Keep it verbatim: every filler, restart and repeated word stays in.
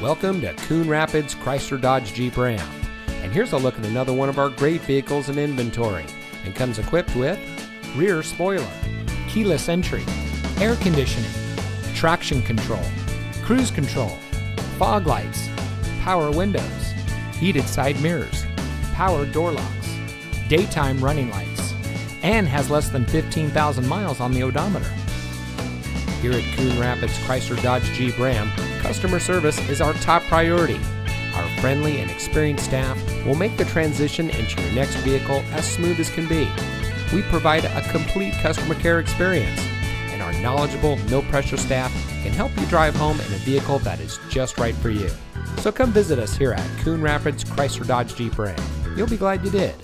Welcome to Coon Rapids Chrysler Dodge Jeep Ram. And here's a look at another one of our great vehicles in inventory, and comes equipped with rear spoiler, keyless entry, air conditioning, traction control, cruise control, fog lights, power windows, heated side mirrors, power door locks, daytime running lights, and has less than fifteen thousand miles on the odometer. Here at Coon Rapids Chrysler Dodge Jeep Ram, customer service is our top priority. Our friendly and experienced staff will make the transition into your next vehicle as smooth as can be. We provide a complete customer care experience, and our knowledgeable, no-pressure staff can help you drive home in a vehicle that is just right for you. So come visit us here at Coon Rapids Chrysler Dodge Jeep Ram. You'll be glad you did.